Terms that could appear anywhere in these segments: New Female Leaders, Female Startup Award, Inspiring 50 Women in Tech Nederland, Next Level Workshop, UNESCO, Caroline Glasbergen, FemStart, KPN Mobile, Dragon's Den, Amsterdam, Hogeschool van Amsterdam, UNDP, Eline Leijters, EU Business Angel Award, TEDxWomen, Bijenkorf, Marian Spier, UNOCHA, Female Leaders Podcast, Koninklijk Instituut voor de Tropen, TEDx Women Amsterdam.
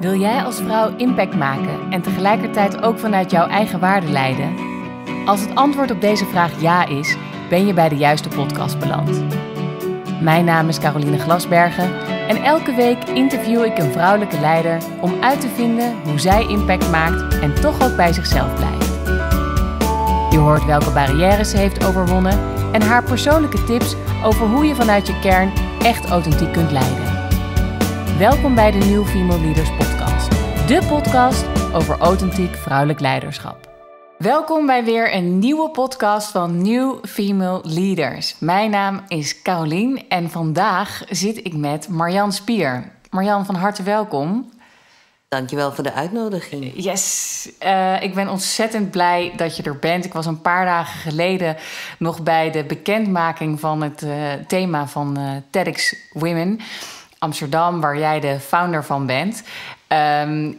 Wil jij als vrouw impact maken en tegelijkertijd ook vanuit jouw eigen waarden leiden? Als het antwoord op deze vraag ja is, ben je bij de juiste podcast beland. Mijn naam is Caroline Glasbergen en elke week interview ik een vrouwelijke leider om uit te vinden hoe zij impact maakt en toch ook bij zichzelf blijft. Je hoort welke barrières ze heeft overwonnen en haar persoonlijke tips over hoe je vanuit je kern echt authentiek kunt leiden. Welkom bij de New Female Leaders Podcast. De podcast over authentiek vrouwelijk leiderschap. Welkom bij weer een nieuwe podcast van New Female Leaders. Mijn naam is Caroline en vandaag zit ik met Marian Spier. Marian, van harte welkom. Dankjewel voor de uitnodiging. Yes, ik ben ontzettend blij dat je er bent. Ik was een paar dagen geleden nog bij de bekendmaking van het thema van TEDx Women Amsterdam, waar jij de founder van bent.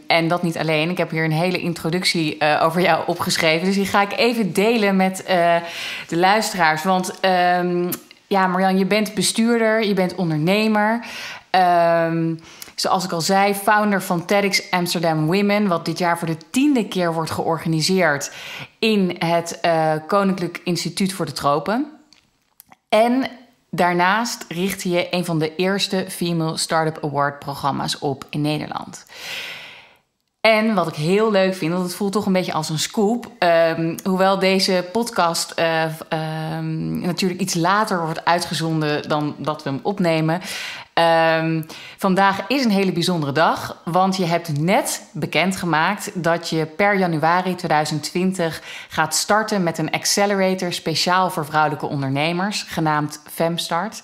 En dat niet alleen. Ik heb hier een hele introductie over jou opgeschreven. Dus die ga ik even delen met de luisteraars. Want ja, Marian, je bent bestuurder, je bent ondernemer. Zoals ik al zei, founder van TEDx Amsterdam Women, wat dit jaar voor de 10e keer wordt georganiseerd in het Koninklijk Instituut voor de Tropen. En daarnaast richtte je een van de eerste Female Startup Award programma's op in Nederland. En wat ik heel leuk vind, want het voelt toch een beetje als een scoop. Hoewel deze podcast natuurlijk iets later wordt uitgezonden dan dat we hem opnemen. Vandaag is een hele bijzondere dag, want je hebt net bekendgemaakt dat je per januari 2020 gaat starten met een accelerator speciaal voor vrouwelijke ondernemers, genaamd FemStart.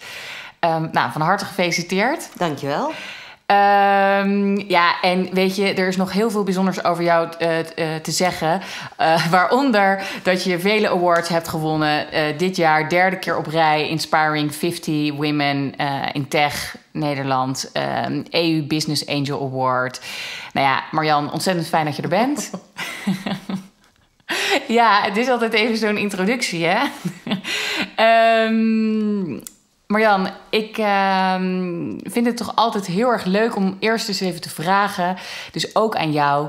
Nou, van harte gefeliciteerd. Dankjewel. Ja, en weet je, er is nog heel veel bijzonders over jou te zeggen. Waaronder dat je vele awards hebt gewonnen. Dit jaar 3e keer op rij Inspiring 50 Women in Tech Nederland. EU Business Angel Award. Nou ja, Marian, ontzettend fijn dat je er bent. Ja, het is altijd even zo'n introductie, hè? Marian, ik vind het toch altijd heel erg leuk om eerst eens even te vragen, dus ook aan jou.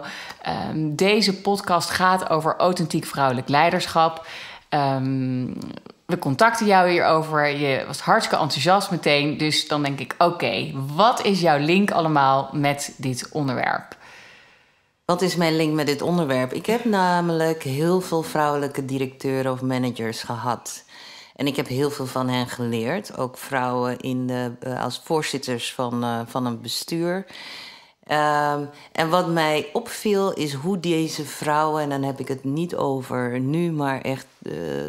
Deze podcast gaat over authentiek vrouwelijk leiderschap. We contacten jou hierover, je was hartstikke enthousiast meteen. Dus dan denk ik, oké, wat is jouw link allemaal met dit onderwerp? Wat is mijn link met dit onderwerp? Ik heb namelijk heel veel vrouwelijke directeuren of managers gehad. En ik heb heel veel van hen geleerd. Ook vrouwen als voorzitters van een bestuur. En wat mij opviel is hoe deze vrouwen, en dan heb ik het niet over nu, maar echt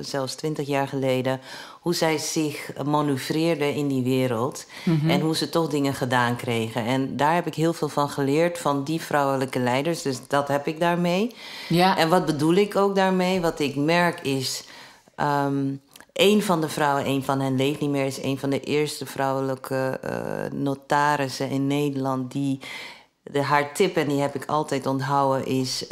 zelfs 20 jaar geleden, hoe zij zich manoeuvreerden in die wereld. Mm-hmm. En hoe ze toch dingen gedaan kregen. En daar heb ik heel veel van geleerd, van die vrouwelijke leiders. Dus dat heb ik daarmee. Ja. En wat bedoel ik ook daarmee? Wat ik merk is, een van de vrouwen, een van hen leeft niet meer, is een van de eerste vrouwelijke notarissen in Nederland. Haar tip, en die heb ik altijd onthouden, is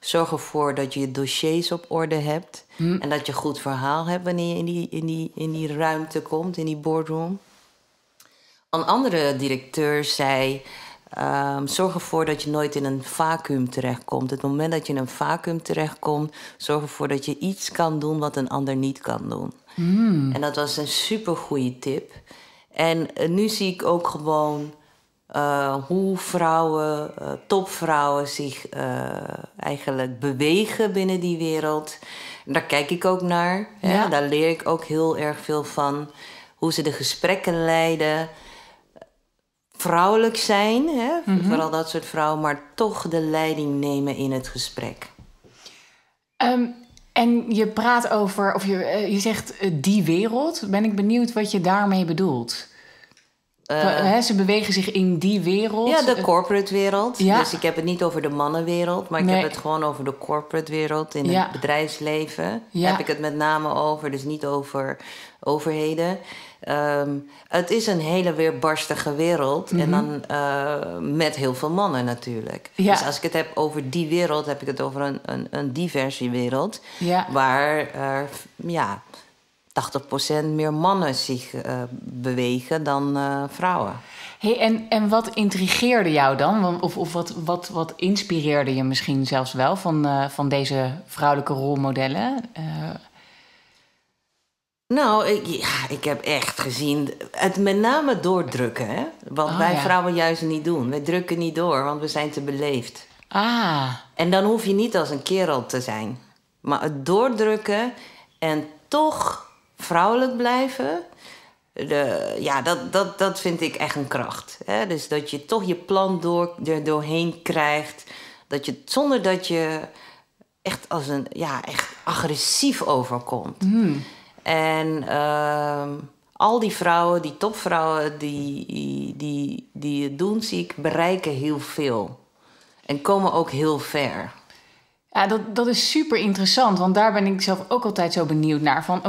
zorg ervoor dat je dossiers op orde hebt. Mm. En dat je goed verhaal hebt wanneer je in die ruimte komt, in die boardroom. Een andere directeur zei, zorg ervoor dat je nooit in een vacuüm terechtkomt. Het moment dat je in een vacuüm terechtkomt, zorg ervoor dat je iets kan doen wat een ander niet kan doen. Mm. En dat was een supergoeie tip. En nu zie ik ook gewoon hoe vrouwen, topvrouwen zich eigenlijk bewegen binnen die wereld. En daar kijk ik ook naar. Ja. Hè? Daar leer ik ook heel erg veel van. Hoe ze de gesprekken leiden. Vrouwelijk zijn, hè? Mm-hmm. Vooral dat soort vrouwen, maar toch de leiding nemen in het gesprek. En je praat over, of je zegt die wereld. Ben ik benieuwd wat je daarmee bedoelt? Ze bewegen zich in die wereld. Ja, de corporate wereld. Ja. Dus ik heb het niet over de mannenwereld, maar ik heb het gewoon over de corporate wereld. In het bedrijfsleven heb ik het met name over, dus niet over overheden. Het is een hele weerbarstige wereld. Mm-hmm. En dan met heel veel mannen natuurlijk. Ja. Dus als ik het heb over die wereld, heb ik het over een diverse wereld. Ja. Waar 80% meer mannen zich bewegen dan vrouwen. Hey, en wat intrigeerde jou dan? Of wat inspireerde je misschien zelfs wel van deze vrouwelijke rolmodellen? Nou, ik heb echt gezien, het met name doordrukken. Hè? Wat wij vrouwen juist niet doen. Wij drukken niet door, want we zijn te beleefd. Ah. En dan hoef je niet als een kerel te zijn. Maar het doordrukken en toch vrouwelijk blijven... Dat vind ik echt een kracht. Hè? Dus dat je toch je plan doorheen krijgt. Dat je, zonder dat je echt als een echt agressief overkomt. Mm. En al die vrouwen, die topvrouwen die het doen, zie ik, bereiken heel veel. En komen ook heel ver. Ja, dat is super interessant, want daar ben ik zelf ook altijd zo benieuwd naar. Van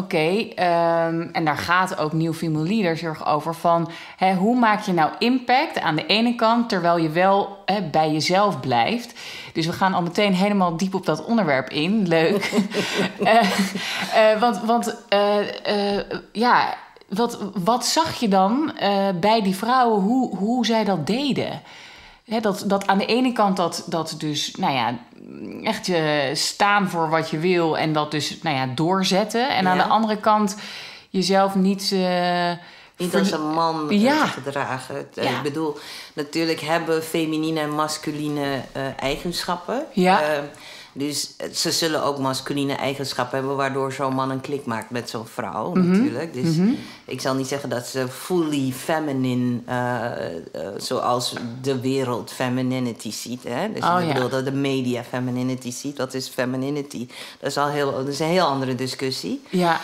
en daar gaat ook New Female Leaders erg over. Van hoe maak je nou impact aan de ene kant, terwijl je wel bij jezelf blijft. Dus we gaan al meteen helemaal diep op dat onderwerp in. Leuk. Wat zag je dan bij die vrouwen, hoe zij dat deden? Dat aan de ene kant dat dus, echt je staan voor wat je wil en dat dus, doorzetten. En aan de andere kant jezelf niet... Niet als een man gedragen. Ja. Ik bedoel, natuurlijk hebben feminine en masculine eigenschappen. Ja. Dus ze zullen ook masculine eigenschappen hebben... waardoor zo'n man een klik maakt met zo'n vrouw, natuurlijk. Dus ik zal niet zeggen dat ze fully feminine... zoals de wereld femininity ziet. Hè? Dus ik bedoel dat de media femininity ziet. Wat is femininity? Dat is een heel andere discussie. Ja.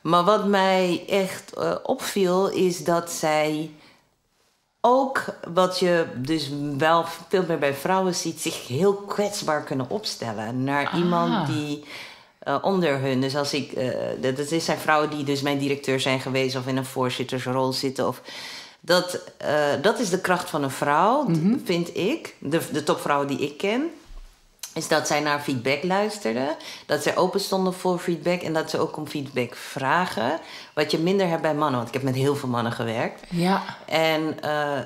Maar wat mij echt opviel, is dat zij... ook wat je dus wel veel meer bij vrouwen ziet... zich heel kwetsbaar kunnen opstellen naar iemand die onder hun... Dus als ik... dat zijn vrouwen die dus mijn directeur zijn geweest... of in een voorzittersrol zitten. Of dat is de kracht van een vrouw, vind ik. De topvrouwen die ik ken... is dat zij naar feedback luisterden. Dat zij open stonden voor feedback. En dat ze ook om feedback vragen. Wat je minder hebt bij mannen. Want ik heb met heel veel mannen gewerkt. Ja.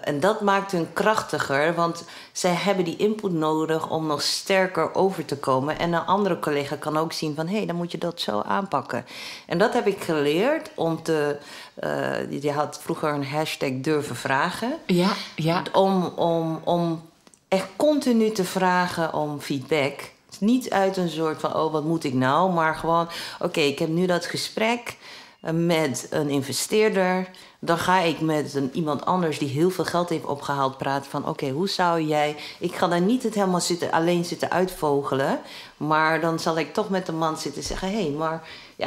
En dat maakt hun krachtiger. Want zij hebben die input nodig om nog sterker over te komen. En een andere collega kan ook zien van... dan moet je dat zo aanpakken. En dat heb ik geleerd om te... je had vroeger een hashtag durven vragen. Ja, ja. Om echt continu te vragen om feedback. Dus niet uit een soort van, wat moet ik nou? Maar gewoon, ik heb nu dat gesprek met een investeerder. Dan ga ik met iemand anders die heel veel geld heeft opgehaald praten van... hoe zou jij... Ik ga daar niet het helemaal alleen zitten uitvogelen. Maar dan zal ik toch met de man zitten zeggen...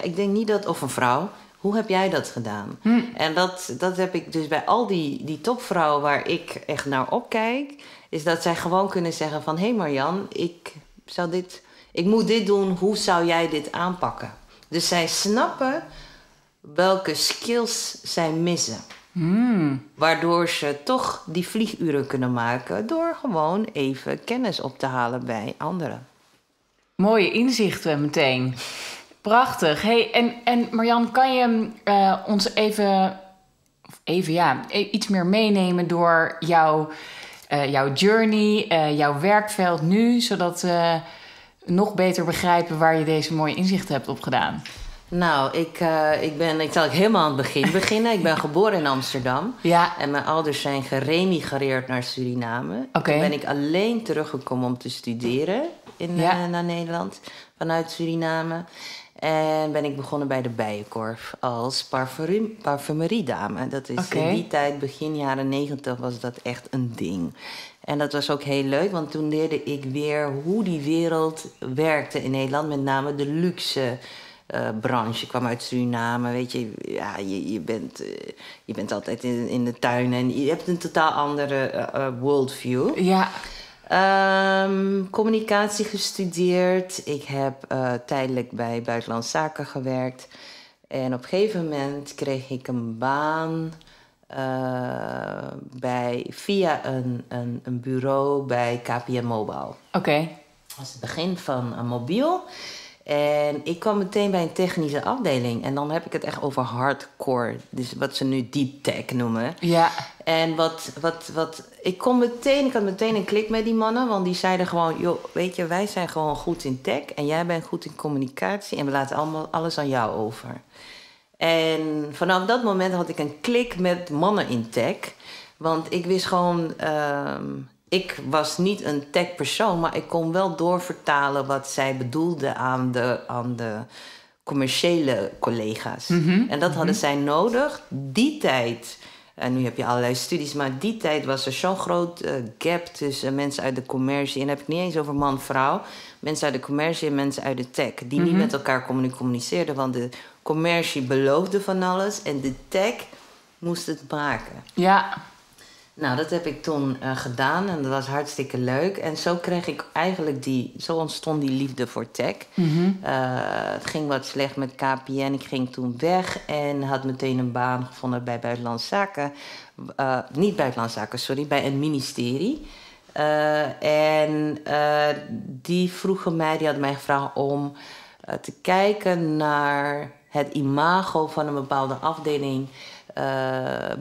ik denk niet dat... Of een vrouw, hoe heb jij dat gedaan? En dat heb ik dus bij al die topvrouwen waar ik echt naar opkijk... is dat zij gewoon kunnen zeggen van... Marian, ik moet dit doen, hoe zou jij dit aanpakken? Dus zij snappen welke skills zij missen. Waardoor ze toch die vlieguren kunnen maken... door gewoon even kennis op te halen bij anderen. Mooie inzichten meteen. Prachtig. Hey, en Marian, kan je ons even iets meer meenemen door jouw journey, jouw werkveld nu... zodat we nog beter begrijpen waar je deze mooie inzichten hebt opgedaan? Nou, ik zal helemaal aan het begin beginnen. Ik ben geboren in Amsterdam. Ja. En mijn ouders zijn geremigreerd naar Suriname. Okay. Toen ben ik alleen teruggekomen om te studeren naar Nederland vanuit Suriname. En ben ik begonnen bij de Bijenkorf als parfumeriedame. Dat is in die tijd, begin jaren 90, was dat echt een ding. En dat was ook heel leuk, want toen leerde ik weer hoe die wereld werkte in Nederland. Met name de luxe branche. Ik kwam uit Suriname, weet je. Ja, je bent altijd in de tuin en je hebt een totaal andere worldview. Ja. Communicatie gestudeerd. Ik heb tijdelijk bij Buitenlandse Zaken gewerkt. En op een gegeven moment kreeg ik een baan via een bureau bij KPN Mobile. Oké. Dat was het begin van een mobiel. En ik kwam meteen bij een technische afdeling. En dan heb ik het echt over hardcore. Dus wat ze nu deep tech noemen. Ja. En ik had meteen een klik met die mannen. Want die zeiden gewoon, joh, weet je, wij zijn gewoon goed in tech. En jij bent goed in communicatie. En we laten allemaal alles aan jou over. En vanaf dat moment had ik een klik met mannen in tech. Want ik wist gewoon... ik was niet een tech persoon, maar ik kon wel doorvertalen wat zij bedoelden aan de commerciële collega's. Mm-hmm. En dat hadden zij nodig. Die tijd, en nu heb je allerlei studies, maar die tijd was er zo'n groot gap tussen mensen uit de commercie. En dan heb ik niet eens over man-vrouw. Mensen uit de commercie en mensen uit de tech. Die niet met elkaar communiceerden, want de commercie beloofde van alles. En de tech moest het maken. Ja. Nou, dat heb ik toen gedaan en dat was hartstikke leuk. En zo kreeg ik eigenlijk zo ontstond die liefde voor tech. Mm-hmm. Het ging wat slecht met KPN. Ik ging toen weg en had meteen een baan gevonden bij Buitenlandse Zaken. Niet Buitenlandse Zaken, sorry, bij een ministerie. Die had mij gevraagd om te kijken naar het imago van een bepaalde afdeling...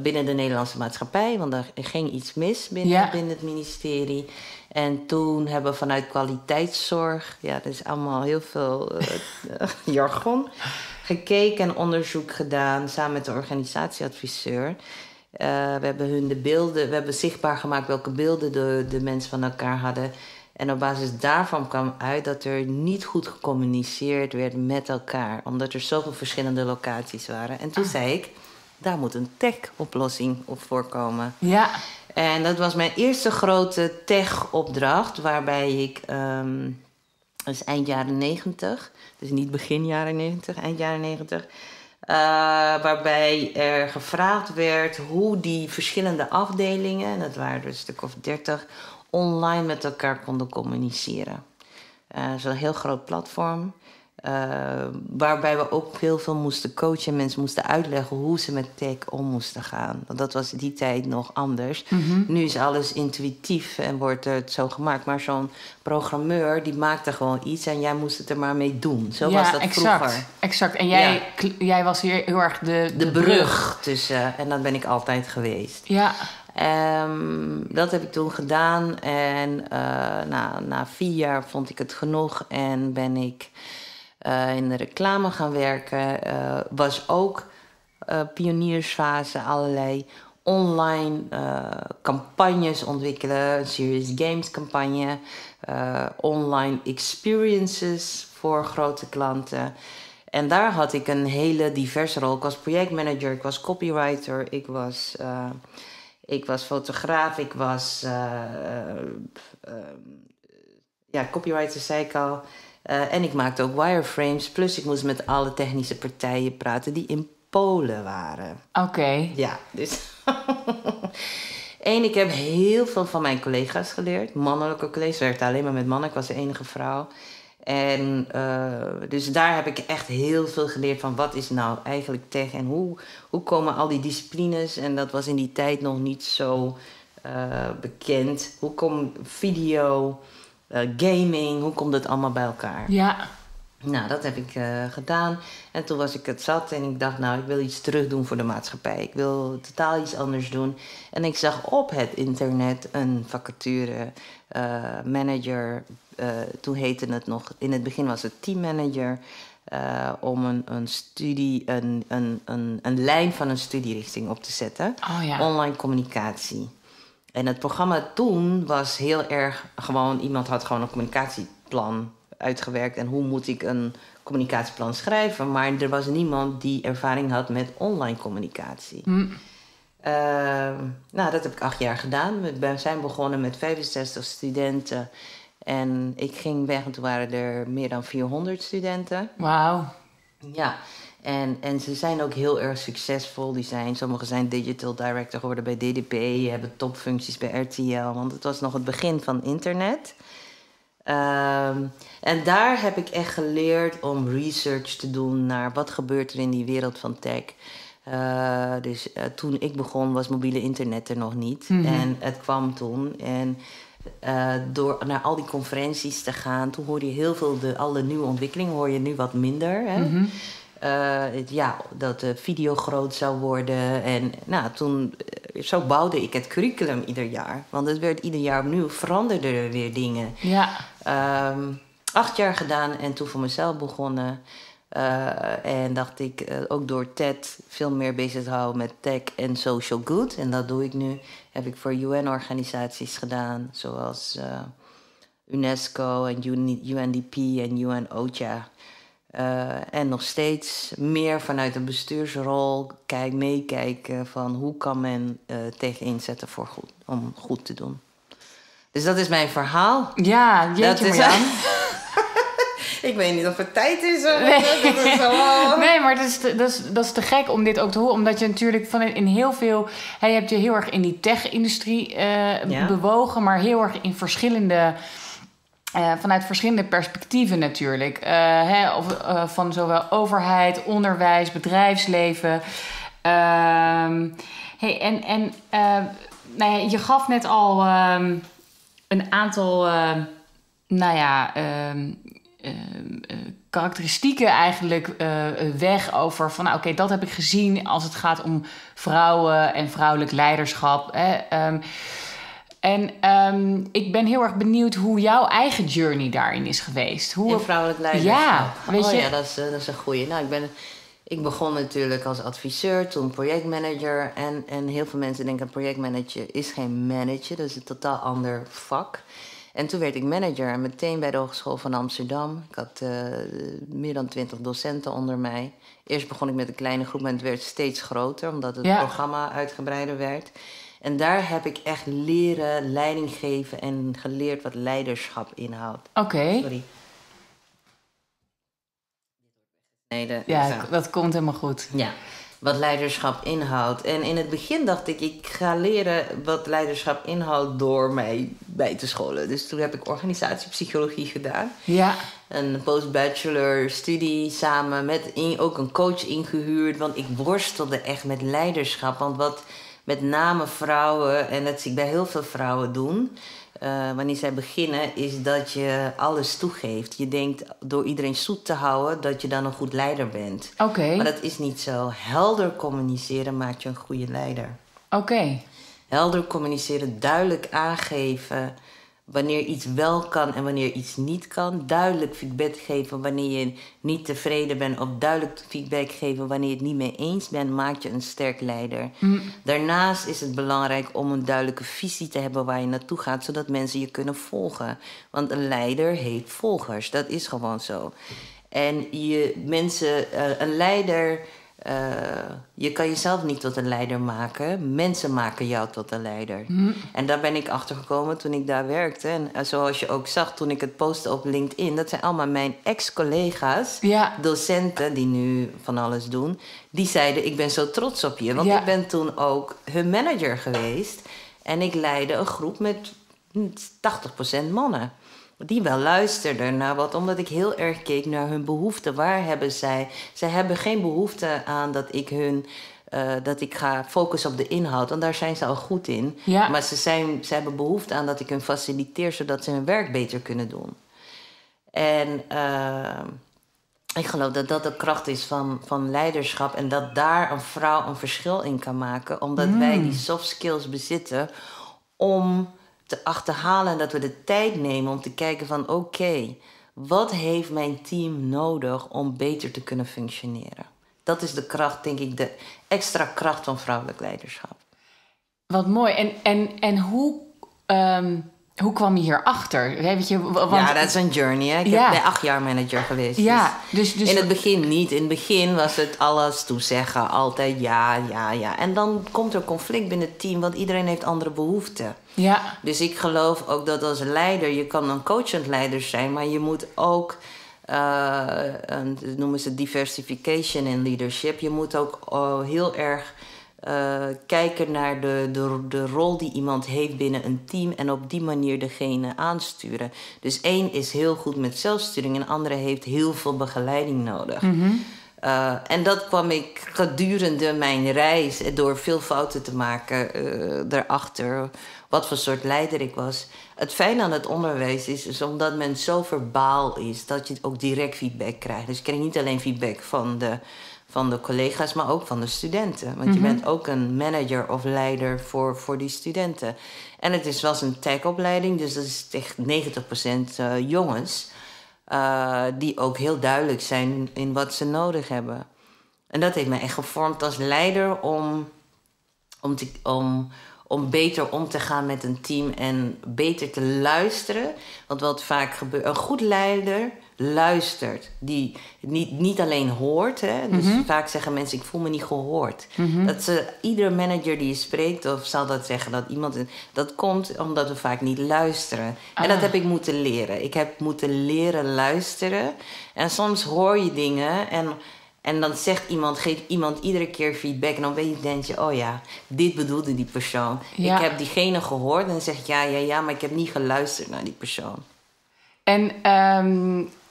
binnen de Nederlandse maatschappij. Want er ging iets mis binnen het ministerie. En toen hebben we vanuit kwaliteitszorg... ja, dat is allemaal heel veel jargon... gekeken en onderzoek gedaan... samen met de organisatieadviseur. We hebben zichtbaar gemaakt welke beelden de mensen van elkaar hadden. En op basis daarvan kwam uit dat er niet goed gecommuniceerd werd met elkaar. Omdat er zoveel verschillende locaties waren. En toen zei ik... daar moet een tech-oplossing op voorkomen. Ja. En dat was mijn eerste grote tech-opdracht... waarbij ik, dat is eind jaren 90... dus niet begin jaren 90, eind jaren 90... waarbij er gevraagd werd hoe die verschillende afdelingen... en dat waren er een stuk of 30... online met elkaar konden communiceren. Dat is een heel groot platform... waarbij we ook heel veel moesten coachen. Mensen moesten uitleggen hoe ze met tech om moesten gaan. Want dat was die tijd nog anders. Mm-hmm. Nu is alles intuïtief en wordt het zo gemaakt. Maar zo'n programmeur, die maakte gewoon iets... en jij moest het er maar mee doen. Zo was dat exact, vroeger. Exact. En jij was hier heel erg de brug tussen. En dat ben ik altijd geweest. Ja. Dat heb ik toen gedaan. En na 4 jaar vond ik het genoeg. En ben ik... in de reclame gaan werken, was ook pioniersfase, allerlei online campagnes ontwikkelen, Serious Games campagne, online experiences voor grote klanten. En daar had ik een hele diverse rol. Ik was projectmanager, ik was copywriter, ik was fotograaf, ik was... copywriter zei ik al. En ik maakte ook wireframes. Plus ik moest met alle technische partijen praten die in Polen waren. Oké. Ja, dus... ik heb heel veel van mijn collega's geleerd. Mannelijke collega's. Ik werkte alleen maar met mannen. Ik was de enige vrouw. En dus daar heb ik echt heel veel geleerd van... wat is nou eigenlijk tech en hoe komen al die disciplines... en dat was in die tijd nog niet zo bekend. Hoe komt video... gaming, hoe komt het allemaal bij elkaar? Ja. Nou, dat heb ik gedaan. En toen was ik het zat en ik dacht... nou, ik wil iets terugdoen voor de maatschappij. Ik wil totaal iets anders doen. En ik zag op het internet een vacature manager. Toen heette het nog... in het begin was het teammanager... om een lijn van een studierichting op te zetten. Oh, ja. Online communicatie. En het programma toen was heel erg gewoon... iemand had gewoon een communicatieplan uitgewerkt... en hoe moet ik een communicatieplan schrijven? Maar er was niemand die ervaring had met online communicatie. Mm. Nou, dat heb ik 8 jaar gedaan. We zijn begonnen met 65 studenten. En ik ging weg en toen waren er meer dan 400 studenten. Wauw. Ja. En ze zijn ook heel erg succesvol. Sommigen zijn digital director geworden bij UNDP, hebben topfuncties bij RTL, want het was nog het begin van internet. En daar heb ik echt geleerd om research te doen naar wat gebeurt er in die wereld van tech. Dus toen ik begon was mobiele internet er nog niet. Mm-hmm. En het kwam toen. En door naar al die conferenties te gaan, toen hoorde je heel veel alle nieuwe ontwikkelingen, hoor je nu wat minder. Hè? Mm-hmm. Dat de video groot zou worden. En nou, toen zo bouwde ik het curriculum ieder jaar. Want het werd ieder jaar opnieuw, veranderden er weer dingen. Ja. 8 jaar gedaan en toen voor mezelf begonnen. En dacht ik, ook door TED veel meer bezig te houden met tech en social good. En dat doe ik nu. Heb ik voor UN-organisaties gedaan, zoals UNESCO en UNDP en UNOCHA. En nog steeds meer vanuit een bestuursrol meekijken van hoe kan men tech inzetten voor goed, om goed te doen. Dus dat is mijn verhaal. Ja, jeetje Marian. Ik weet niet of het tijd is. Nee, maar dat is te gek om dit ook te horen. Omdat je natuurlijk van in heel veel... Hey, je hebt je heel erg in die tech-industrie bewogen. Maar heel erg in verschillende... vanuit verschillende perspectieven natuurlijk. Van zowel overheid, onderwijs, bedrijfsleven. Je gaf net al een aantal... karakteristieken eigenlijk weg over van... oké, dat heb ik gezien als het gaat om vrouwen en vrouwelijk leiderschap. Ik ben heel erg benieuwd hoe jouw eigen journey daarin is geweest. In vrouwelijk leiderschap? Ja, weet je? Ja, dat is een goeie. Nou, ik begon natuurlijk als adviseur, toen projectmanager. En heel veel mensen denken, projectmanager is geen manager. Dat is een totaal ander vak. En toen werd ik manager en meteen bij de Hogeschool van Amsterdam. Ik had meer dan 20 docenten onder mij. Eerst begon ik met een kleine groep, maar het werd steeds groter... omdat het programma uitgebreider werd. En daar heb ik echt leren leiding geven... en geleerd wat leiderschap inhoudt. Oké. Sorry. Nee, dat komt helemaal goed. Ja. Wat leiderschap inhoudt. En in het begin dacht ik, ik ga leren wat leiderschap inhoudt door mij bij te scholen. Dus toen heb ik organisatiepsychologie gedaan. Ja. Een postbachelor studie samen met ook een coach ingehuurd. Want ik worstelde echt met leiderschap. Want wat met name vrouwen, en dat zie ik bij heel veel vrouwen doen... wanneer zij beginnen, is dat je alles toegeeft. Je denkt door iedereen zoet te houden dat je dan een goed leider bent. Oké. Maar dat is niet zo. Helder communiceren maakt je een goede leider. Oké. Helder communiceren, duidelijk aangeven wanneer iets wel kan en wanneer iets niet kan. Duidelijk feedback geven wanneer je niet tevreden bent... of duidelijk feedback geven wanneer je het niet mee eens bent... maakt je een sterk leider. Mm. Daarnaast is het belangrijk om een duidelijke visie te hebben... waar je naartoe gaat, zodat mensen je kunnen volgen. Want een leider heeft volgers, dat is gewoon zo. En een leider... je kan jezelf niet tot een leider maken. Mensen maken jou tot een leider. Mm. En daar ben ik achter gekomen toen ik daar werkte. En zoals je ook zag toen ik het postte op LinkedIn... dat zijn allemaal mijn ex-collega's, docenten die nu van alles doen... die zeiden, ik ben zo trots op je. Want ik ben toen ook hun manager geweest. En ik leidde een groep met 80% mannen. Die wel luisterden naar wat, omdat ik heel erg keek naar hun behoeften. Waar hebben zij? Zij hebben geen behoefte aan dat ik dat ik ga focussen op de inhoud. Want daar zijn ze al goed in. Ja. Maar ze hebben behoefte aan dat ik hun faciliteer... zodat ze hun werk beter kunnen doen. En ik geloof dat dat de kracht is van leiderschap... en dat daar een vrouw een verschil in kan maken. Omdat wij die soft skills bezitten om... te achterhalen en dat we de tijd nemen om te kijken van... oké, wat heeft mijn team nodig om beter te kunnen functioneren? Dat is de kracht, denk ik, de extra kracht van vrouwelijk leiderschap. Wat mooi. En hoe kwam je hierachter? Weet je, want... Ja, dat is een journey. Hè? Ik ben 8 jaar manager geweest. Ja, dus in het begin niet. In het begin was het alles toezeggen. Altijd ja. En dan komt er conflict binnen het team... want iedereen heeft andere behoeften. Ja. Dus ik geloof ook dat als leider... je kan een coachend leider zijn... maar je moet ook... noemen ze diversification in leadership. Je moet ook heel erg... kijken naar de rol die iemand heeft binnen een team... en op die manier degene aansturen. Dus 1 is heel goed met zelfsturing... en de andere heeft heel veel begeleiding nodig. Mm-hmm. En dat kwam ik gedurende mijn reis... door veel fouten te maken daarachter... wat voor soort leider ik was. Het fijne aan het onderwijs is omdat men zo verbaal is... dat je ook direct feedback krijgt. Dus ik kreeg niet alleen feedback van de... van de collega's, maar ook van de studenten. Want je bent ook een manager of leider voor die studenten. En het is wel eens een tech-opleiding, dus dat is echt 90% jongens. Die ook heel duidelijk zijn in wat ze nodig hebben. En dat heeft mij echt gevormd als leider om beter om te gaan met een team en beter te luisteren. Want wat vaak gebeurt, een goed leider luistert. Die niet alleen hoort. Hè? Dus vaak zeggen mensen, ik voel me niet gehoord. Dat ze, iedere manager die je spreekt, of zal dat zeggen, dat iemand... Dat komt omdat we vaak niet luisteren. Ah. En dat heb ik moeten leren. Ik heb moeten leren luisteren. En soms hoor je dingen en dan zegt iemand, geeft iemand iedere keer feedback. En dan denk je, oh ja, dit bedoelde die persoon. Ja. Ik heb diegene gehoord en dan zeg ik, ja, maar ik heb niet geluisterd naar die persoon.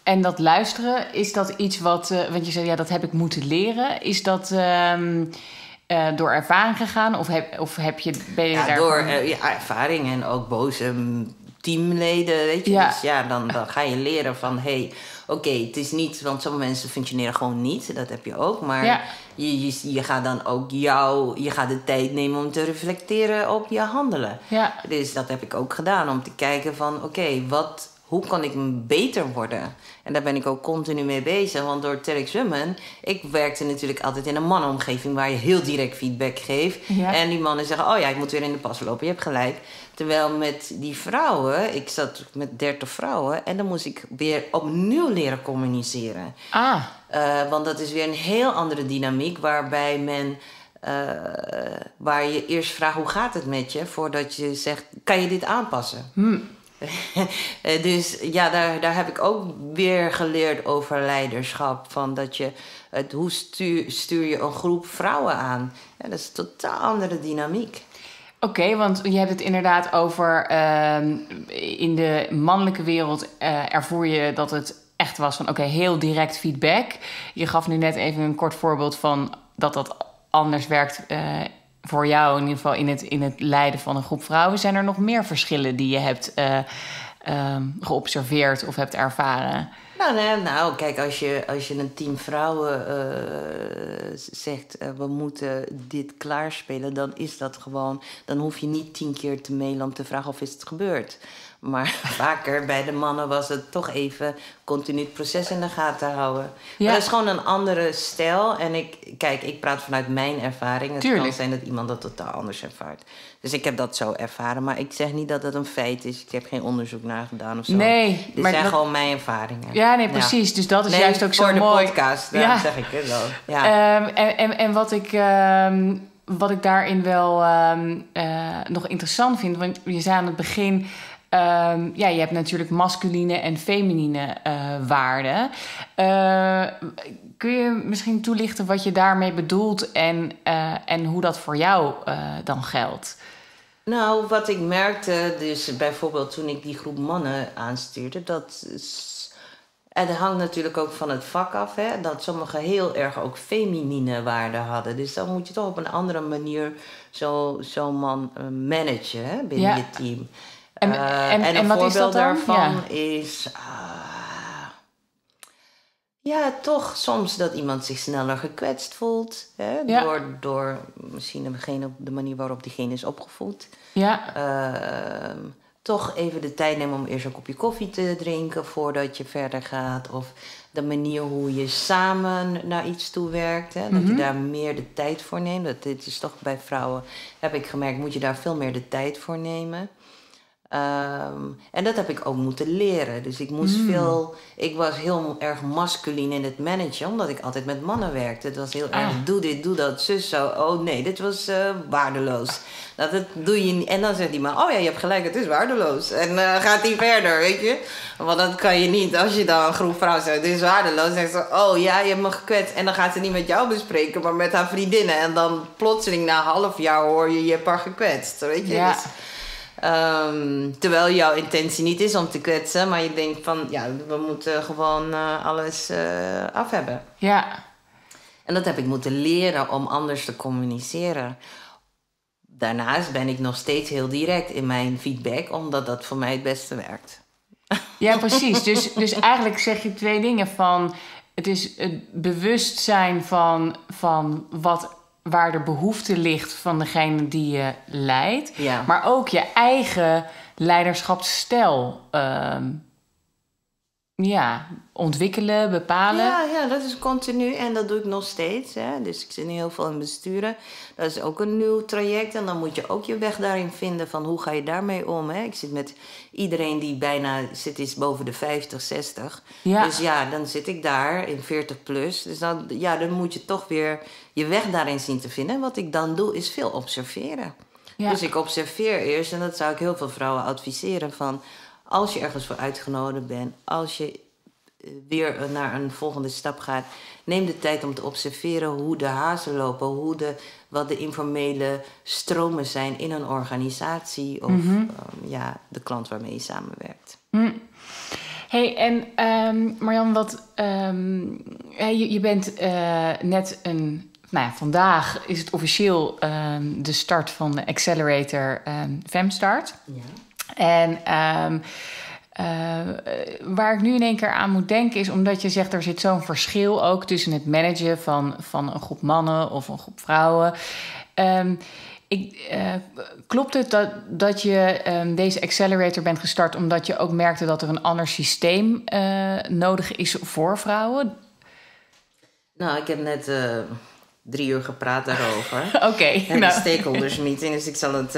En dat luisteren, is dat iets wat... want je zei, ja, dat heb ik moeten leren. Is dat door ervaring gegaan? Door ervaring en ook boze teamleden, weet je. Ja. Dus ja, dan ga je leren van... Oké, het is niet... Want sommige mensen functioneren gewoon niet. Dat heb je ook. Maar je gaat dan ook je gaat de tijd nemen om te reflecteren op je handelen. Ja. Dus dat heb ik ook gedaan. Om te kijken van, hoe kan ik beter worden? En daar ben ik ook continu mee bezig. Want door TEDx Women... Ik werkte natuurlijk altijd in een mannenomgeving... waar je heel direct feedback geeft. Ja. En die mannen zeggen... oh ja, ik moet weer in de pas lopen. Je hebt gelijk. Terwijl met die vrouwen... Ik zat met 30 vrouwen... en dan moest ik weer opnieuw leren communiceren. Ah. Want dat is weer een heel andere dynamiek... waarbij men... waar je eerst vraagt... hoe gaat het met je? Voordat je zegt... kan je dit aanpassen? Dus ja, daar heb ik ook weer geleerd over leiderschap. Van dat je hoe stuur je een groep vrouwen aan? Ja, dat is een totaal andere dynamiek. Oké, want je hebt het inderdaad over... in de mannelijke wereld ervoer je dat het echt was van... oké, heel direct feedback. Je gaf nu net even een kort voorbeeld van dat anders werkt... voor jou in ieder geval in het leiden van een groep vrouwen... zijn er nog meer verschillen die je hebt geobserveerd of hebt ervaren? Nou, kijk, als je een team vrouwen zegt... we moeten dit klaarspelen, dan is dat gewoon... dan hoef je niet 10 keer te mailen om te vragen of is het gebeurd. Maar vaker bij de mannen was het toch even... continu het proces in de gaten houden. Ja. Maar dat is gewoon een andere stijl. En ik praat vanuit mijn ervaring. Het kan zijn dat iemand dat totaal anders ervaart. Dus ik heb dat zo ervaren. Maar ik zeg niet dat dat een feit is. Ik heb geen onderzoek naar gedaan of zo. Nee. Dit zijn gewoon mijn ervaringen. Ja, nee, precies. Ja. Dus dat is juist ook zo mooi. Voor de podcast, ja. Zeg ik het wel. Ja. En wat ik... wat ik daarin wel nog interessant vind... want je zei aan het begin... je hebt natuurlijk masculine en feminine waarden. Kun je misschien toelichten wat je daarmee bedoelt... en hoe dat voor jou dan geldt? Nou, wat ik merkte... dus bijvoorbeeld toen ik die groep mannen aanstuurde... En dat hangt natuurlijk ook van het vak af, hè, dat sommigen heel erg ook feminine waarden hadden. Dus dan moet je toch op een andere manier zo'n man managen, hè, binnen je team. En wat is dat dan? Een voorbeeld daarvan is... toch soms dat iemand zich sneller gekwetst voelt. Hè, door misschien de manier waarop diegene is opgevoed. Ja. Toch even de tijd nemen om eerst een kopje koffie te drinken... voordat je verder gaat. Of de manier hoe je samen naar iets toe werkt. Hè? Dat je daar meer de tijd voor neemt. Dit is toch bij vrouwen, heb ik gemerkt... moet je daar veel meer de tijd voor nemen. En dat heb ik ook moeten leren. Dus ik moest ik was heel erg masculien in het managen... omdat ik altijd met mannen werkte. Het was heel erg, doe dit, doe dat, zus zo. Oh nee, dit was waardeloos. Dat doe je niet. En dan zegt die man, oh ja, je hebt gelijk, het is waardeloos. En gaat die verder, weet je. Want dat kan je niet. Als je dan een groep vrouwen zegt, dit is waardeloos... zegt ze, oh ja, je hebt me gekwetst. En dan gaat ze niet met jou bespreken, maar met haar vriendinnen. En dan plotseling na half jaar hoor je hebt haar gekwetst, weet je. Ja. Dus, terwijl jouw intentie niet is om te kwetsen... maar je denkt van, we moeten gewoon alles af hebben. Ja. En dat heb ik moeten leren om anders te communiceren. Daarnaast ben ik nog steeds heel direct in mijn feedback... omdat dat voor mij het beste werkt. Ja, precies. Dus eigenlijk zeg je twee dingen van... Het is het bewustzijn van waar de behoefte ligt van degene die je leidt. Ja. Maar ook je eigen leiderschapsstijl ontwikkelen, bepalen. Ja, dat is continu en dat doe ik nog steeds. Hè. Dus ik zit nu heel veel in besturen. Dat is ook een nieuw traject en dan moet je ook je weg daarin vinden van hoe ga je daarmee om. Hè. Ik zit met iedereen die bijna zit is boven de 50, 60. Ja. Dus ja, dan zit ik daar in 40 plus. Dus dan moet je toch weer je weg daarin zien te vinden. Wat ik dan doe is veel observeren. Ja. Dus ik observeer eerst en dat zou ik heel veel vrouwen adviseren van... Als je ergens voor uitgenodigd bent, als je weer naar een volgende stap gaat... neem de tijd om te observeren hoe de hazen lopen... wat de informele stromen zijn in een organisatie... of de klant waarmee je samenwerkt. Mm. Hey, en Marian, je bent net een... vandaag is het officieel de start van de accelerator Femstart... Ja. En waar ik nu in één keer aan moet denken is... omdat je zegt, er zit zo'n verschil ook... tussen het managen van een groep mannen of een groep vrouwen. Klopt het dat je deze accelerator bent gestart... omdat je ook merkte dat er een ander systeem nodig is voor vrouwen? Nou, ik heb net... 3 uur gepraat daarover. Oké. En de stakeholders meeting. Dus ik zal het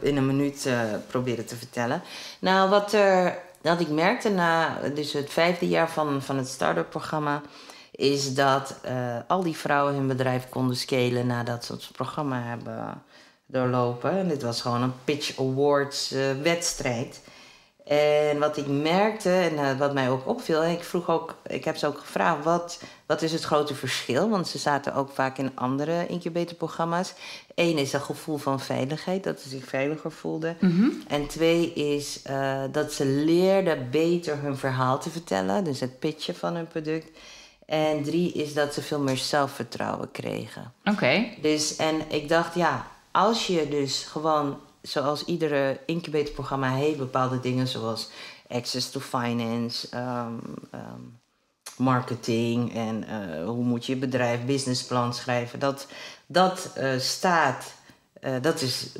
in een minuut proberen te vertellen. Nou, wat ik merkte na dus het 5e jaar van het start-up programma... is dat al die vrouwen hun bedrijf konden scalen... nadat ze het programma hebben doorlopen. En dit was gewoon een Pitch Awards wedstrijd. En wat ik merkte en wat mij ook opviel... en ik heb ze ook gevraagd... wat is het grote verschil? Want ze zaten ook vaak in andere incubatorprogramma's. 1 is dat gevoel van veiligheid, dat ze zich veiliger voelden. Mm-hmm. En 2 is dat ze leerden beter hun verhaal te vertellen. Dus het pitchen van hun product. En 3 is dat ze veel meer zelfvertrouwen kregen. Oké. Dus, en ik dacht, als je dus gewoon... zoals iedere incubatorprogramma heeft bepaalde dingen... zoals access to finance, marketing... en hoe moet je bedrijf, businessplan schrijven.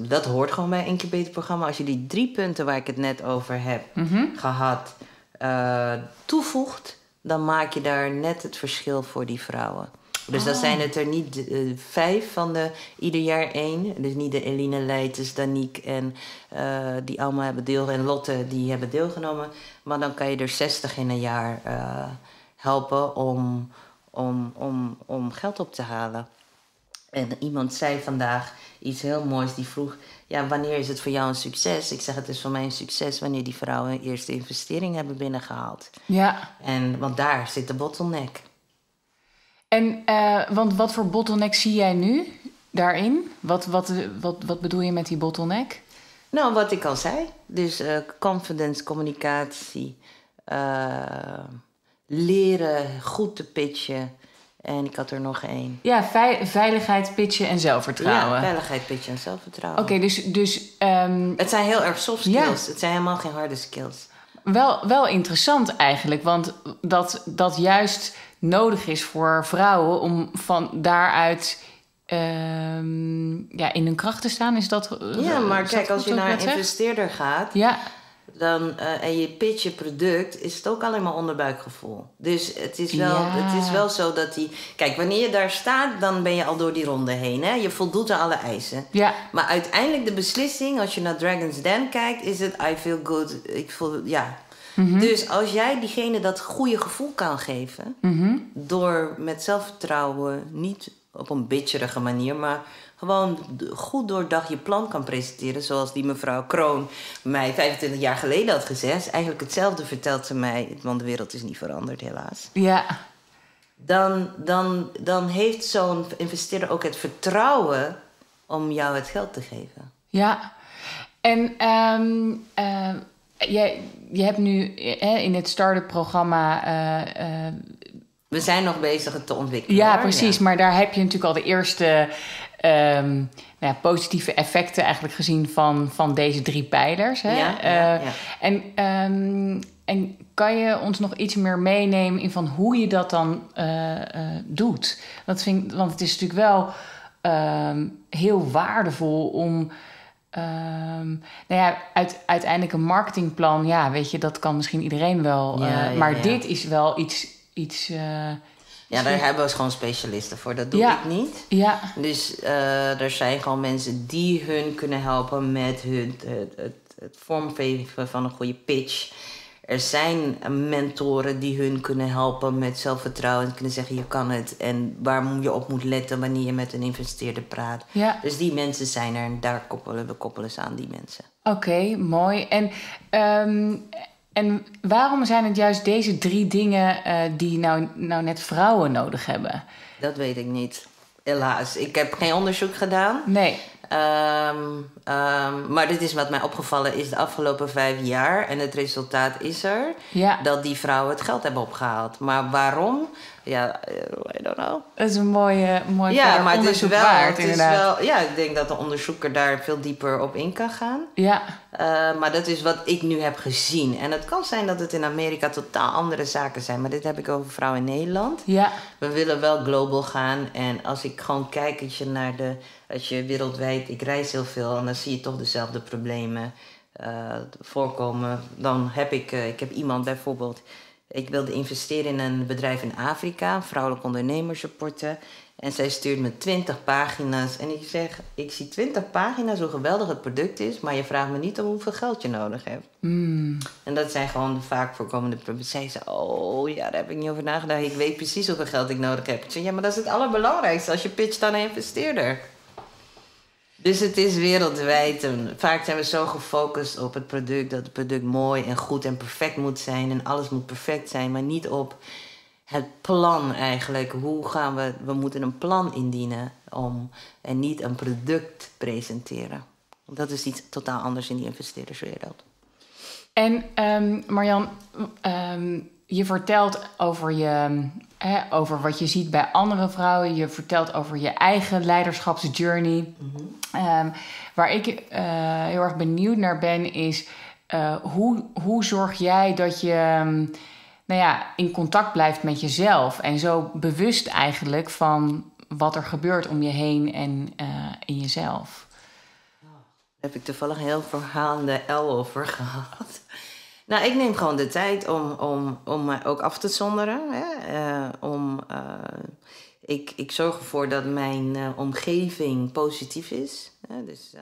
Dat hoort gewoon bij een incubatorprogramma. Als je die 3 punten waar ik het net over heb gehad toevoegt... dan maak je daar net het verschil voor die vrouwen. Dus dan zijn het er niet 5 van de ieder jaar 1. Dus niet de Eline Leijters, Danique en die allemaal hebben deelgenomen. En Lotte, die hebben deelgenomen. Maar dan kan je er 60 in een jaar helpen om geld op te halen. En iemand zei vandaag iets heel moois. Die vroeg, wanneer is het voor jou een succes? Ik zeg, het is voor mij een succes wanneer die vrouwen hun eerste investering hebben binnengehaald. Ja. Want daar zit de bottleneck. En want wat voor bottleneck zie jij nu daarin? Wat bedoel je met die bottleneck? Nou, wat ik al zei. Dus confidence, communicatie. Leren goed te pitchen. En ik had er nog 1. Ja, veiligheid, pitchen en zelfvertrouwen. Ja, veiligheid, pitchen en zelfvertrouwen. Oké, dus... Het zijn heel erg soft skills. Ja. Het zijn helemaal geen harde skills. Wel interessant eigenlijk. Want dat juist... nodig is voor vrouwen om van daaruit in hun kracht te staan. Is dat... Ja, maar kijk, als je naar een investeerder gaat... Ja. Dan, en je pitch je product, is het ook alleen maar onderbuikgevoel. Dus het is wel zo dat die... Kijk, wanneer je daar staat, dan ben je al door die ronde heen. Hè? Je voldoet aan alle eisen. Ja. Maar uiteindelijk de beslissing, als je naar Dragon's Den kijkt... is het I feel good, ik voel... ja. Mm-hmm. Dus als jij diegene dat goede gevoel kan geven... Mm-hmm. door met zelfvertrouwen, niet op een bitcherige manier... maar gewoon goed doordacht je plan kan presenteren... zoals die mevrouw Kroon mij 25 jaar geleden had gezegd... eigenlijk hetzelfde vertelt ze mij, want de wereld is niet veranderd helaas. Ja. Dan heeft zo'n investeerder ook het vertrouwen om jou het geld te geven. Ja, en... Je hebt nu in het start-up programma... We zijn nog bezig het te ontwikkelen. Ja, precies. Ja. Maar daar heb je natuurlijk al de eerste positieve effecten eigenlijk gezien van deze 3 pijlers. Hè? Ja. En En kan je ons nog iets meer meenemen in van hoe je dat dan doet? Want het is natuurlijk wel heel waardevol om... uiteindelijk een marketingplan... ja, weet je, dat kan misschien iedereen wel. Maar dit is wel iets daar hebben we gewoon specialisten voor. Dat doe ik niet. Ja. Dus er zijn gewoon mensen die hun kunnen helpen... met het vormgeven van een goede pitch... Er zijn mentoren die hun kunnen helpen met zelfvertrouwen... en kunnen zeggen, je kan het. En waar je op moet letten wanneer je met een investeerder praat. Ja. Dus die mensen zijn er en daar koppelen ze aan die mensen. Oké, mooi. En waarom zijn het juist deze drie dingen... die nou net vrouwen nodig hebben? Dat weet ik niet. Helaas. Ik heb geen onderzoek gedaan. Nee. Maar dit is wat mij opgevallen is de afgelopen 5 jaar. En het resultaat is er dat die vrouwen het geld hebben opgehaald. Maar waarom? Ja, I don't know. Dat is een mooie vraag. Maar het is wel waard, inderdaad. Ja, ik denk dat de onderzoeker daar veel dieper op in kan gaan. Ja. Maar dat is wat ik nu heb gezien. En het kan zijn dat het in Amerika totaal andere zaken zijn. Maar dit heb ik over vrouwen in Nederland. Ja. We willen wel global gaan. En als ik gewoon kijk als je wereldwijd... Ik reis heel veel en dan zie je toch dezelfde problemen voorkomen. Dan heb ik heb iemand bijvoorbeeld... Ik wilde investeren in een bedrijf in Afrika, een vrouwelijk ondernemers supporten. En zij stuurt me 20 pagina's. En ik zeg, ik zie 20 pagina's hoe geweldig het product is... maar je vraagt me niet om hoeveel geld je nodig hebt. Mm. En dat zijn gewoon de vaak voorkomende problemen. Zij zei, oh ja, daar heb ik niet over nagedacht. Ik weet precies hoeveel geld ik nodig heb. Ik zei, ja, maar dat is het allerbelangrijkste als je pitcht aan een investeerder. Dus het is wereldwijd. Vaak zijn we zo gefocust op het product... dat het product mooi en goed en perfect moet zijn. En alles moet perfect zijn, maar niet op het plan eigenlijk. Hoe gaan we... We moeten een plan indienen en niet een product presenteren. Want dat is iets totaal anders in die investeerderswereld. En Marian, je vertelt over over wat je ziet bij andere vrouwen. Je vertelt over je eigen leiderschapsjourney. Mm-hmm. Waar ik heel erg benieuwd naar ben is... hoe zorg jij dat je in contact blijft met jezelf... en zo bewust eigenlijk van wat er gebeurt om je heen en in jezelf? Daar heb ik toevallig een heel verhalende L over gehad. Nou, ik neem gewoon de tijd om mij ook af te zonderen. Hè? Ik zorg ervoor dat mijn omgeving positief is. Hè? Dus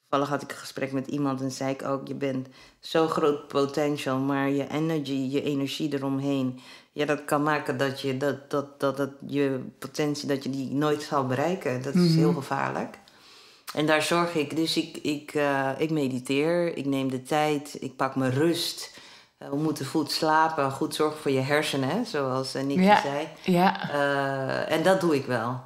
toevallig had ik een gesprek met iemand en zei ik ook... je bent zo groot potential, maar je energie eromheen... ja, dat kan maken dat je je potentie dat je die nooit zal bereiken. Dat is heel gevaarlijk. En daar zorg ik. Dus ik mediteer, ik neem de tijd, ik pak mijn rust. We moeten goed slapen, goed zorgen voor je hersenen, zoals Nikki zei. Ja. En dat doe ik wel.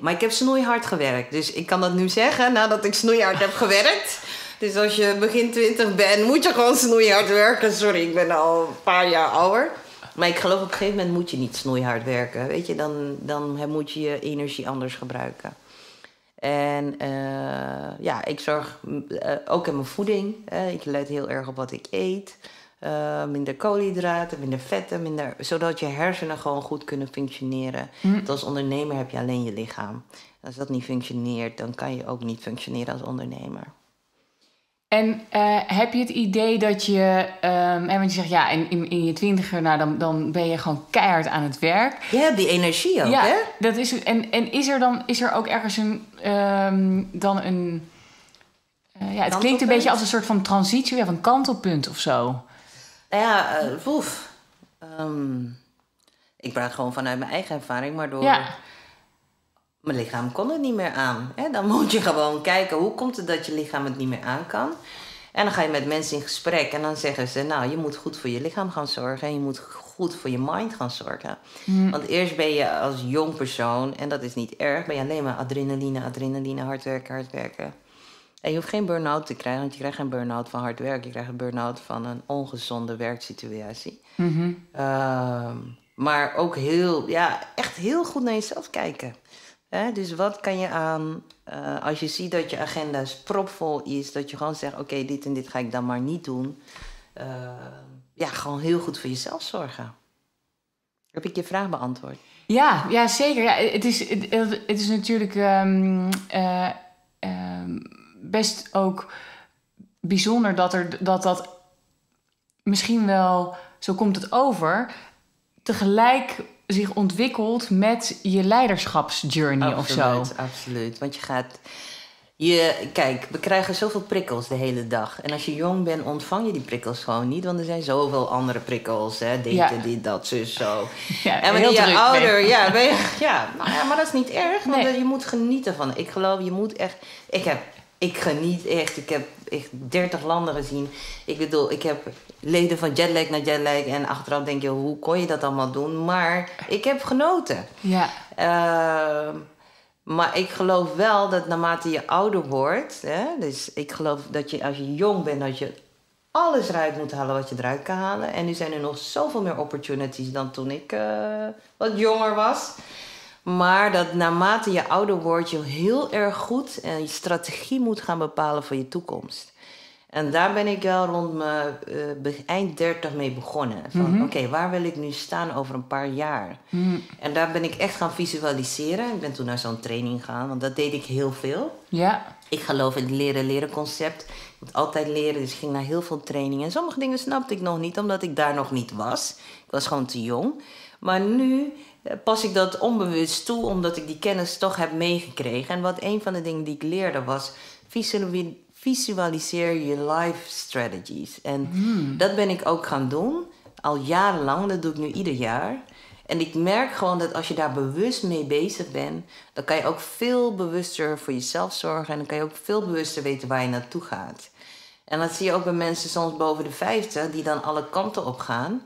Maar ik heb snoeihard gewerkt, dus ik kan dat nu zeggen nadat ik snoeihard heb gewerkt. Dus als je begin 20 bent, moet je gewoon snoeihard werken. Sorry, ik ben al een paar jaar ouder. Maar ik geloof op een gegeven moment moet je niet snoeihard werken. Weet je, dan moet je je energie anders gebruiken. En ik zorg ook in mijn voeding. Ik let heel erg op wat ik eet. Minder koolhydraten, minder vetten. Zodat je hersenen gewoon goed kunnen functioneren. Want als ondernemer heb je alleen je lichaam. Als dat niet functioneert, dan kan je ook niet functioneren als ondernemer. En heb je het idee dat je... want je zegt, in je twintiger... dan ben je gewoon keihard aan het werk. Je hebt die energie ook, hè? Dat is, en is er ook ergens een... het klinkt een beetje als een soort van transitie... Ja, van kantelpunt of zo. Nou ja, ik praat gewoon vanuit mijn eigen ervaring, maar door... Ja. Mijn lichaam kon het niet meer aan. Hè? Dan moet je gewoon kijken, hoe komt het dat je lichaam het niet meer aan kan? En dan ga je met mensen in gesprek en dan zeggen ze... nou, je moet goed voor je lichaam gaan zorgen... en je moet goed voor je mind gaan zorgen. Want eerst ben je als jong persoon, en dat is niet erg... ben je alleen maar adrenaline, hard werken. En je hoeft geen burn-out te krijgen... want je krijgt geen burn-out van hard werk. Je krijgt een burn-out van een ongezonde werksituatie. Maar ook echt heel goed naar jezelf kijken... Dus wat kan je aan... als je ziet dat je agenda propvol is... dat je gewoon zegt, oké, dit en dit ga ik dan maar niet doen... gewoon heel goed voor jezelf zorgen. Heb ik je vraag beantwoord? Ja, zeker. Ja, het is natuurlijk best ook bijzonder dat misschien wel, zo komt het over, tegelijk zich ontwikkelt met je leiderschapsjourney absoluut, of zo. Absoluut, want we krijgen zoveel prikkels de hele dag. En als je jong bent, ontvang je die prikkels gewoon niet. Want er zijn zoveel andere prikkels. Hè? Dit, dat, zus, zo. Ja, en wanneer je ouder... maar dat is niet erg. Want je moet genieten van. Ik geloof, je moet echt... Ik geniet echt. Ik heb echt 30 landen gezien. Ik bedoel, ik heb leden van jetlag naar jetlag. En achteraf denk je, hoe kon je dat allemaal doen? Maar ik heb genoten. Ja. Maar ik geloof wel dat naarmate je ouder wordt... Hè, dus ik geloof dat je als je jong bent... dat je alles eruit moet halen wat je eruit kan halen. En nu zijn er nog zoveel meer opportunities... dan toen ik wat jonger was. Maar dat naarmate je ouder wordt... je heel erg goed en je strategie moet gaan bepalen voor je toekomst. En daar ben ik wel rond mijn eind 30 mee begonnen. Van oké, waar wil ik nu staan over een paar jaar? Mm-hmm. En daar ben ik echt gaan visualiseren. Ik ben toen naar zo'n training gegaan, want dat deed ik heel veel. Ja. Ik geloof in het leren concept. Ik moet altijd leren, dus ik ging naar heel veel trainingen. En sommige dingen snapte ik nog niet, omdat ik daar nog niet was. Ik was gewoon te jong. Maar nu pas ik dat onbewust toe, omdat ik die kennis toch heb meegekregen. En wat een van de dingen die ik leerde was... visualiseer je life strategies. En dat ben ik ook gaan doen. Al jarenlang, dat doe ik nu ieder jaar. En ik merk gewoon dat als je daar bewust mee bezig bent... dan kan je ook veel bewuster voor jezelf zorgen... en dan kan je ook veel bewuster weten waar je naartoe gaat. En dat zie je ook bij mensen soms boven de 50... die dan alle kanten op gaan.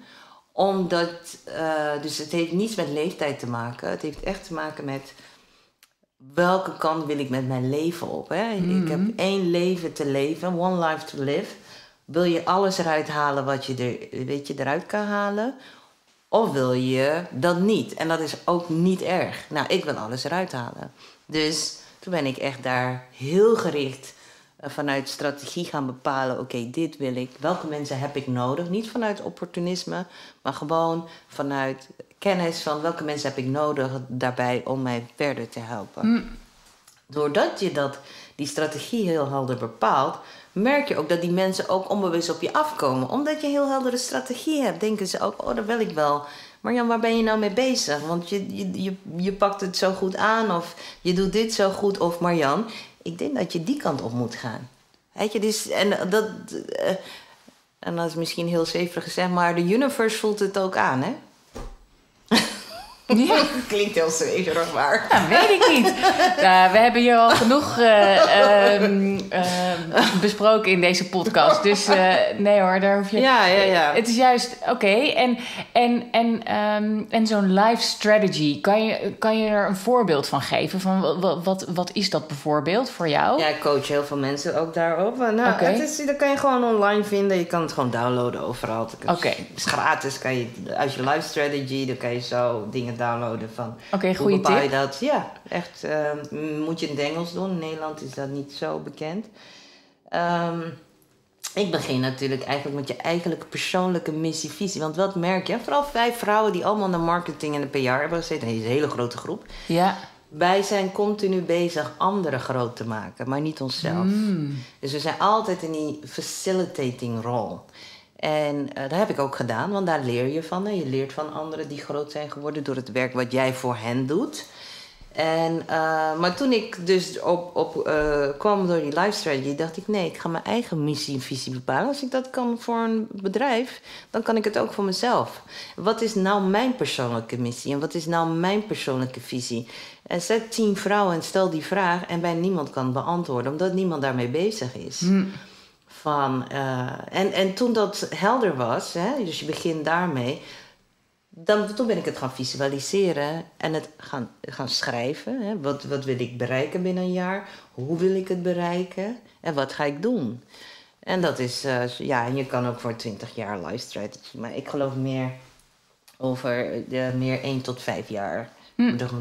Dus het heeft niets met leeftijd te maken. Het heeft echt te maken met... welke kant wil ik met mijn leven op? Hè? Mm-hmm. Ik heb 1 leven te leven, 1 life to live. Wil je alles eruit halen wat je eruit kan halen? Of wil je dat niet? En dat is ook niet erg. Nou, ik wil alles eruit halen. Dus toen ben ik echt daar heel gericht vanuit strategie gaan bepalen... oké, dit wil ik, welke mensen heb ik nodig? Niet vanuit opportunisme, maar gewoon vanuit... kennis van welke mensen heb ik nodig daarbij om mij verder te helpen. Doordat je die strategie heel helder bepaalt... merk je ook dat die mensen ook onbewust op je afkomen. Omdat je een heel heldere strategie hebt, denken ze ook... oh, dat wil ik wel. Marian, waar ben je nou mee bezig? Want je pakt het zo goed aan of je doet dit zo goed. Of Marian, ik denk dat je die kant op moet gaan. Weet je, dus... En dat is misschien heel zweverig gezegd... maar de universe voelt het ook aan, hè? Ja. Klinkt heel zweverig, maar... Ja, weet ik niet. We hebben hier al genoeg besproken in deze podcast. Dus nee hoor, daar hoef je... Ja. Het is juist... Oké, en zo'n life strategy. Kan je er een voorbeeld van geven? Van wat is dat bijvoorbeeld voor jou? Ja, ik coach heel veel mensen ook daarop. Nou, dat kan je gewoon online vinden. Je kan het gewoon downloaden overal. Het is gratis. Kan je, als je life strategy, dan kan je zo dingen downloaden van... Oké, goede tip. Hoe bepaal je dat? Ja, echt. Moet je in het Engels doen. In Nederland is dat niet zo bekend. Ik begin natuurlijk eigenlijk met je eigen persoonlijke missievisie. Want wat merk je? Vooral 5 vrouwen die allemaal in de marketing en de PR hebben gezeten. Dat is een hele grote groep. Ja. Wij zijn continu bezig anderen groot te maken, maar niet onszelf. Dus we zijn altijd in die facilitating rol. En dat heb ik ook gedaan, want daar leer je van. Je leert van anderen die groot zijn geworden door het werk wat jij voor hen doet. Maar toen ik dus kwam door die life strategy, dacht ik... nee, ik ga mijn eigen missie en visie bepalen. Als ik dat kan voor een bedrijf, dan kan ik het ook voor mezelf. Wat is nou mijn persoonlijke missie en wat is nou mijn persoonlijke visie? En zet 10 vrouwen en stel die vraag en bij niemand kan beantwoorden... omdat niemand daarmee bezig is. En toen dat helder was, hè, dus je begint daarmee... Toen ben ik het gaan visualiseren en het gaan schrijven. Hè. Wat wil ik bereiken binnen een jaar? Hoe wil ik het bereiken? En wat ga ik doen? En dat is, en je kan ook voor 20 jaar life strategy. Maar ik geloof meer over 1 tot 5 jaar.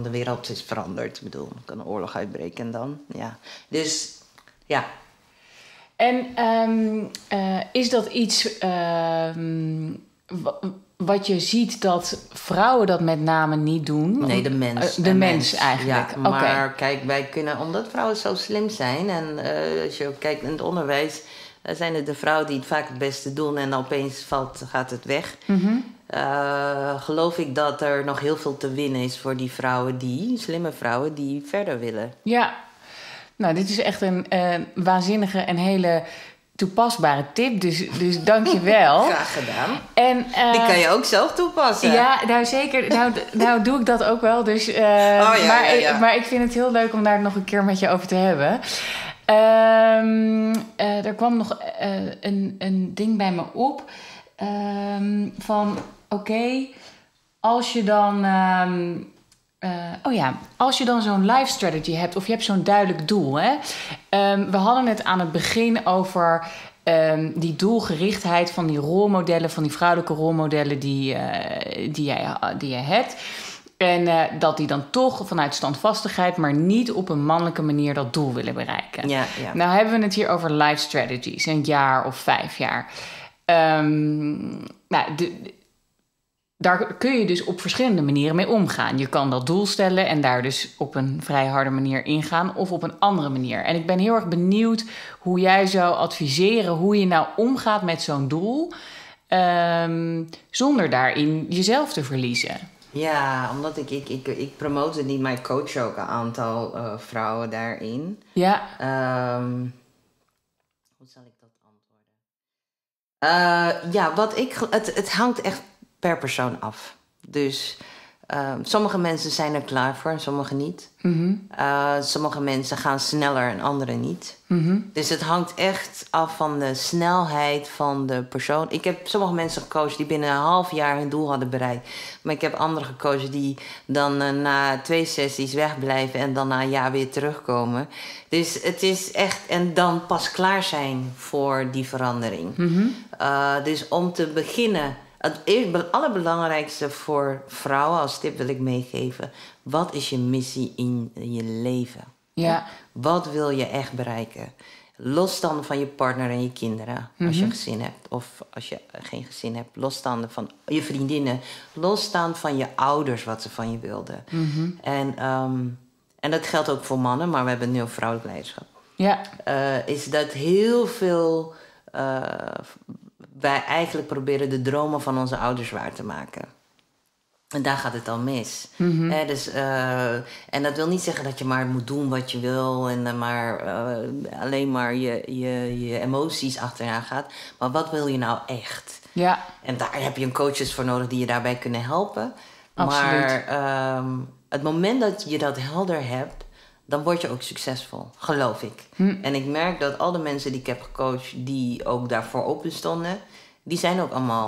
De wereld is veranderd. Ik bedoel, er kan een oorlog uitbreken en dan. Ja. Dus, ja... En is dat iets wat je ziet dat vrouwen dat met name niet doen? Nee, de mens. De mens eigenlijk. Ja, maar Kijk, wij kunnen, omdat vrouwen zo slim zijn... en als je ook kijkt in het onderwijs... zijn het de vrouwen die het vaak het beste doen... en opeens gaat het weg. Mm-hmm. Geloof ik dat er nog heel veel te winnen is voor die vrouwen... slimme vrouwen die verder willen. Ja, nou, dit is echt een waanzinnige en hele... toepasbare tip, dus dank je wel. Graag gedaan. En, die kan je ook zelf toepassen. Ja, nou zeker. Nou doe ik dat ook wel. Dus, maar ik vind het heel leuk om daar nog een keer met je over te hebben. Er kwam nog een ding bij me op. Van, oké, als je dan... als je dan zo'n life strategy hebt... of je hebt zo'n duidelijk doel... Hè? We hadden het aan het begin over... die doelgerichtheid van die rolmodellen... van die vrouwelijke rolmodellen die jij hebt... en dat die dan toch vanuit standvastigheid... maar niet op een mannelijke manier dat doel willen bereiken. Ja, ja. Nou hebben we het hier over life strategies... een jaar of 5 jaar. Daar kun je dus op verschillende manieren mee omgaan. Je kan dat doel stellen en daar dus op een vrij harde manier ingaan... of op een andere manier. En ik ben heel erg benieuwd hoe jij zou adviseren... hoe je nou omgaat met zo'n doel... zonder daarin jezelf te verliezen. Ja, omdat ik promote niet, maar ik coach ook een aantal vrouwen daarin. Ja. Hoe zal ik dat antwoorden? Het hangt echt... per persoon af. Dus sommige mensen zijn er klaar voor, sommige niet. Mm-hmm. Sommige mensen gaan sneller en anderen niet. Mm-hmm. Dus het hangt echt af van de snelheid van de persoon. Ik heb sommige mensen gecoacht die binnen een half jaar hun doel hadden bereikt. Maar ik heb anderen gecoacht die dan na 2 sessies wegblijven... en dan na een jaar weer terugkomen. Dus het is echt... en dan pas klaar zijn voor die verandering. Mm-hmm. Dus om te beginnen... Het allerbelangrijkste voor vrouwen als tip wil ik meegeven... wat is je missie in je leven? Ja. Wat wil je echt bereiken? Losstanden van je partner en je kinderen, mm-hmm. als je een gezin hebt. Of als je geen gezin hebt, losstanden van je vriendinnen. Losstaan van je ouders, wat ze van je wilden. Mm-hmm. En dat geldt ook voor mannen, maar we hebben nu ook vrouwelijk leiderschap. Ja. Is dat heel veel... wij eigenlijk proberen de dromen van onze ouders waar te maken. En daar gaat het al mis. Mm-hmm. En dat wil niet zeggen dat je maar moet doen wat je wil... en alleen maar je emoties achteraan gaat. Maar wat wil je nou echt? Ja. En daar heb je een coaches voor nodig die je daarbij kunnen helpen. Absoluut. Maar het moment dat je dat helder hebt... dan word je ook succesvol, geloof ik. Hm. En ik merk dat al de mensen die ik heb gecoacht... die ook daarvoor open stonden...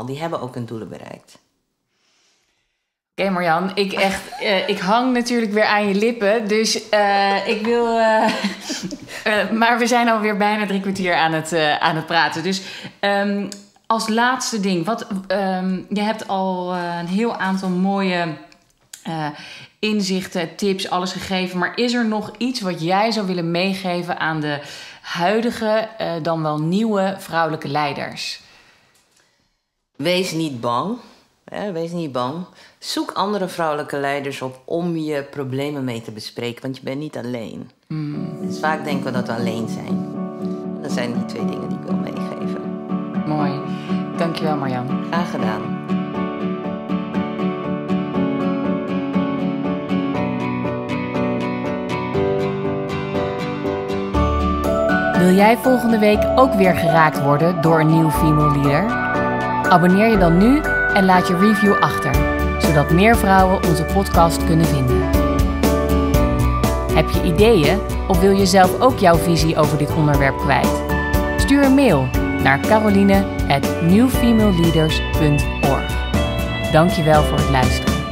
die hebben ook hun doelen bereikt. Oké, Marian, ik hang natuurlijk weer aan je lippen. Dus ik wil... maar we zijn alweer bijna 3 kwartier aan het praten. Dus als laatste ding... je hebt al een heel aantal mooie... inzichten, tips, alles gegeven. Maar is er nog iets wat jij zou willen meegeven aan de huidige, dan wel nieuwe vrouwelijke leiders? Wees niet bang. Wees niet bang. Zoek andere vrouwelijke leiders op om je problemen mee te bespreken. Want je bent niet alleen. Mm. Dus vaak denken we dat we alleen zijn. Dat zijn die 2 dingen die ik wil meegeven. Mooi. Dankjewel, Marian. Graag gedaan. Wil jij volgende week ook weer geraakt worden door een nieuw female leader? Abonneer je dan nu en laat je review achter, zodat meer vrouwen onze podcast kunnen vinden. Heb je ideeën of wil je zelf ook jouw visie over dit onderwerp kwijt? Stuur een mail naar caroline@newfemaleleaders.org. Dankjewel voor het luisteren.